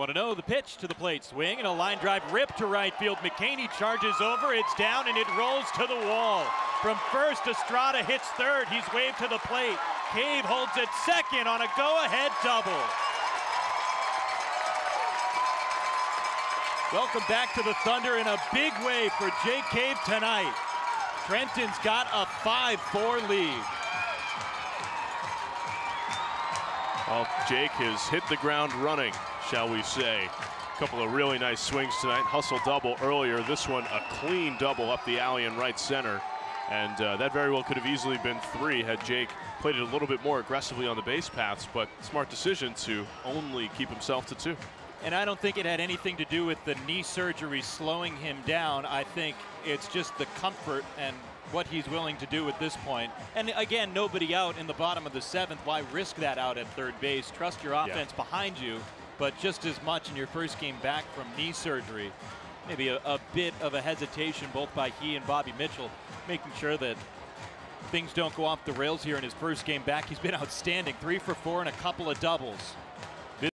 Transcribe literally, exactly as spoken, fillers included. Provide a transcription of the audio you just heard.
one oh, the pitch to the plate, swing, and a line drive ripped to right field. McCaney charges over, it's down, and it rolls to the wall. From first, Estrada hits third. He's waved to the plate. Cave holds it second on a go-ahead double. Welcome back to the Thunder in a big way for Jake Cave tonight. Trenton's got a five four lead. Well, Jake has hit the ground running, shall we say. A couple of really nice swings tonight. Hustle double earlier. This one a clean double up the alley in right center. And uh, that very well could have easily been three had Jake played it a little bit more aggressively on the base paths, but smart decision to only keep himself to two. And I don't think it had anything to do with the knee surgery slowing him down. I think it's just the comfort and what he's willing to do at this point. And again, nobody out in the bottom of the seventh. Why risk that out at third base? Trust your offense yeah. behind you, but just as much in your first game back from knee surgery. Maybe a, a bit of a hesitation both by he and Bobby Mitchell, making sure that things don't go off the rails here in his first game back. He's been outstanding, three for four and a couple of doubles.